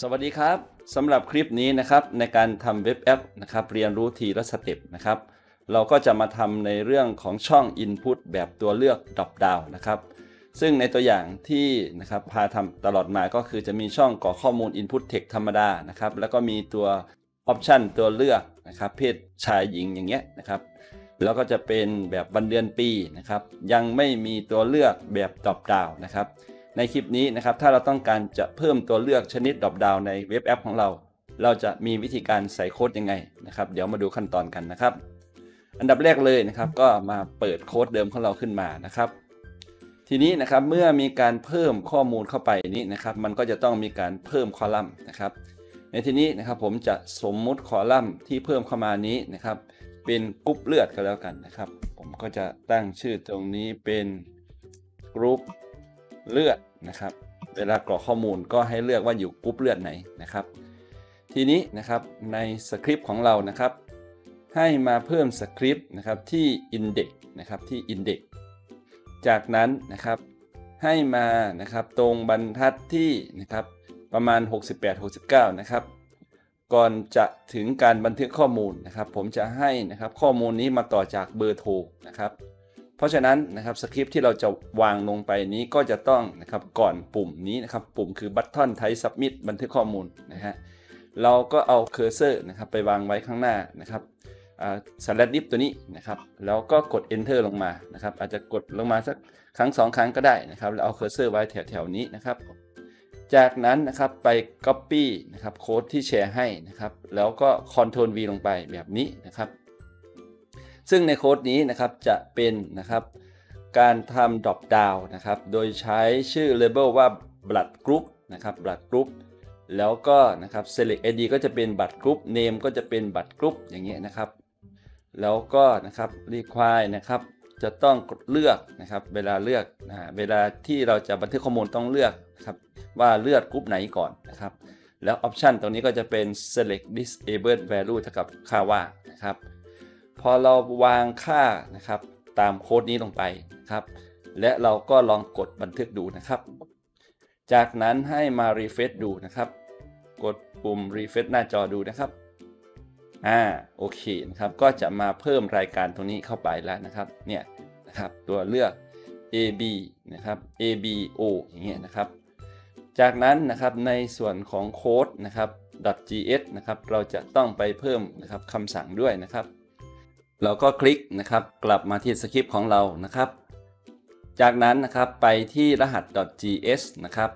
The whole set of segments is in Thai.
สวัสดีครับสำหรับคลิปนี้นะครับในการทำเว็บแอปนะครับเรียนรู้ทีละสเต็ปนะครับเราก็จะมาทำในเรื่องของช่อง Input แบบตัวเลือก Drop Down นะครับซึ่งในตัวอย่างที่นะครับพาทำตลอดมาก็คือจะมีช่องกรอกข้อมูล Input Text ธรรมดานะครับแล้วก็มีตัว Option ตัวเลือกนะครับเพศชายหญิงอย่างเงี้ยนะครับแล้วก็จะเป็นแบบวันเดือนปีนะครับยังไม่มีตัวเลือกแบบ Drop Down นะครับในคลิปนี้นะครับถ้าเราต้องการจะเพิ่มตัวเลือกชนิดดรอปดาวน์ในเว็บแอปของเราจะมีวิธีการใส่โค้ดยังไงนะครับเดี๋ยวมาดูขั้นตอนกันนะครับอันดับแรกเลยนะครับก็มาเปิดโค้ดเดิมของเราขึ้นมานะครับทีนี้นะครับเมื่อมีการเพิ่มข้อมูลเข้าไปนี้นะครับมันก็จะต้องมีการเพิ่มคอลัมน์นะครับในที่นี้นะครับผมจะสมมุติคอลัมน์ที่เพิ่มเข้ามานี้นะครับเป็นกรุ๊ปเลือดก็แล้วกันนะครับผมก็จะตั้งชื่อตรงนี้เป็นกรุ๊ปเลือดนะครับเวลากรอกข้อมูลก็ให้เลือกว่าอยู่กรุ๊ปเลือดไหนนะครับทีนี้นะครับในสคริปต์ของเรานะครับให้มาเพิ่มสคริปต์นะครับที่ Index นะครับที่ Index จากนั้นนะครับให้มานะครับตรงบรรทัดที่นะครับประมาณ 68-69 นะครับก่อนจะถึงการบันทึกข้อมูลนะครับผมจะให้นะครับข้อมูลนี้มาต่อจากเบอร์โทรนะครับเพราะฉะนั้นนะครับสคริปต์ที่เราจะวางลงไปนี้ก็จะต้องนะครับก่อนปุ่มนี้นะครับปุ่มคือ Button Type Submit บันทึกข้อมูลนะฮะเราก็เอาเคอร์เซอร์นะครับไปวางไว้ข้างหน้านะครับสแลชดิฟตัวนี้นะครับแล้วก็กด Enter ลงมานะครับอาจจะกดลงมาสักครั้ง2ครั้งก็ได้นะครับแล้วเอาเคอร์เซอร์ไว้แถวนี้นะครับจากนั้นนะครับไป Copy นะครับโค้ดที่แชร์ให้นะครับแล้วก็ Ctrl V ลงไปแบบนี้นะครับซึ่งในโค้ดนี้นะครับจะเป็นนะครับการทำดรอปดาวน์นะครับโดยใช้ชื่อ Label ว่า Blood Group นะครับ Blood Group แล้วก็นะครับ Select ID ก็จะเป็น Blood Group Name ก็จะเป็น Blood Group อย่างเงี้ยนะครับแล้วก็นะครับ Require นะครับจะต้องกดเลือกนะครับเวลาเลือกเวลาที่เราจะบันทึกข้อมูลต้องเลือกนะครับว่าเลือกกรุ๊ปไหนก่อนนะครับแล้ว Option ตรงนี้ก็จะเป็น Select Disabled Value เท่ากับค่าว่านะครับพอเราวางค่านะครับตามโค้ดนี้ลงไปครับและเราก็ลองกดบันทึกดูนะครับจากนั้นให้มารีเฟรชดูนะครับกดปุ่มรีเฟรชหน้าจอดูนะครับโอเคนะครับก็จะมาเพิ่มรายการตรงนี้เข้าไปแล้วนะครับเนี่ยนะครับตัวเลือก A B นะครับ A B O อย่างเงี้ยนะครับจากนั้นนะครับในส่วนของโค้ดนะครับ .gs นะครับเราจะต้องไปเพิ่มนะครับคำสั่งด้วยนะครับเราก็คลิกนะครับกลับมาที่สคริปต์ของเรานะครับจากนั้นนะครับไปที่รหัส .gs นะครับ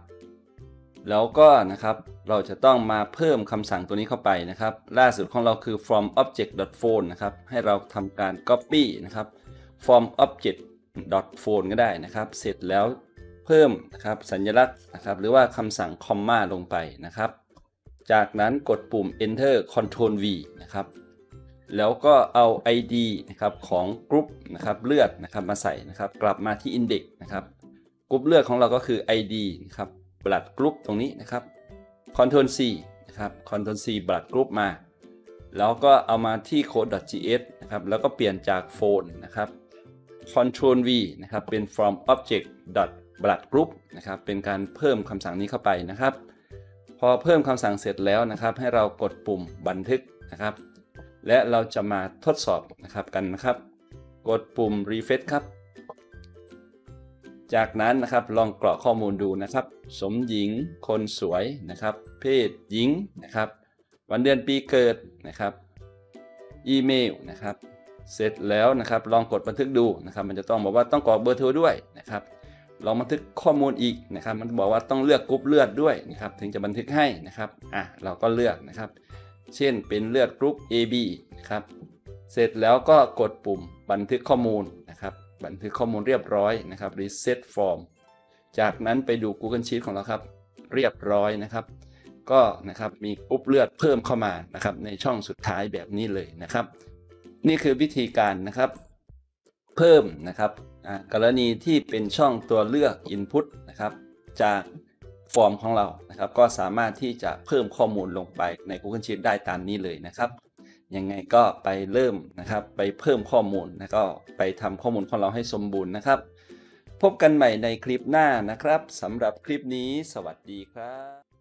แล้วก็นะครับเราจะต้องมาเพิ่มคำสั่งตัวนี้เข้าไปนะครับล่าสุดของเราคือ from object .phone นะครับให้เราทำการ copy นะครับ from object .phone ก็ได้นะครับเสร็จแล้วเพิ่มนะครับสัญลักษณ์นะครับหรือว่าคำสั่ง comma ลงไปนะครับจากนั้นกดปุ่ม enter control v นะครับแล้วก็เอา ID นะครับของกรุ๊ปนะครับเลือดนะครับมาใส่นะครับกลับมาที่ Index นะครับกรุ๊ปเลือดของเราก็คือ ID นะครับ Blood Group ตรงนี้นะครับ Ctrl C นะครับ Ctrl C Blood Group มาแล้วก็เอามาที่ code.js นะครับแล้วก็เปลี่ยนจาก Phone นะครับ Ctrl V นะครับเป็น from object .blood group นะครับเป็นการเพิ่มคำสั่งนี้เข้าไปนะครับพอเพิ่มคำสั่งเสร็จแล้วนะครับให้เรากดปุ่มบันทึกนะครับและเราจะมาทดสอบนะครับกันนะครับกดปุ่ม refresh ครับจากนั้นนะครับลองกรอกข้อมูลดูนะครับสมหญิงคนสวยนะครับเพศหญิงนะครับวันเดือนปีเกิดนะครับอีเมลนะครับเสร็จแล้วนะครับลองกดบันทึกดูนะครับมันจะต้องบอกว่าต้องกรอกเบอร์โทรด้วยนะครับลองบันทึกข้อมูลอีกนะครับมันบอกว่าต้องเลือกกรุ๊ปเลือดด้วยนะครับถึงจะบันทึกให้นะครับเราก็เลือกนะครับเช่นเป็นเลือดกรุ๊ป AB นะครับเสร็จแล้วก็กดปุ่มบันทึกข้อมูลนะครับบันทึกข้อมูลเรียบร้อยนะครับ reset form จากนั้นไปดู Google Sheet ของเราครับเรียบร้อยนะครับก็นะครับมีกรุ๊ปเลือดเพิ่มเข้ามานะครับในช่องสุดท้ายแบบนี้เลยนะครับนี่คือวิธีการนะครับเพิ่มนะครับกรณีที่เป็นช่องตัวเลือก input นะครับจากฟอร์มของเรานะครับก็สามารถที่จะเพิ่มข้อมูลลงไปใน Google Sheet ได้ตามนี้เลยนะครับยังไงก็ไปเริ่มนะครับไปเพิ่มข้อมูลแล้วก็ไปทำข้อมูลของเราให้สมบูรณ์นะครับพบกันใหม่ในคลิปหน้านะครับสำหรับคลิปนี้สวัสดีครับ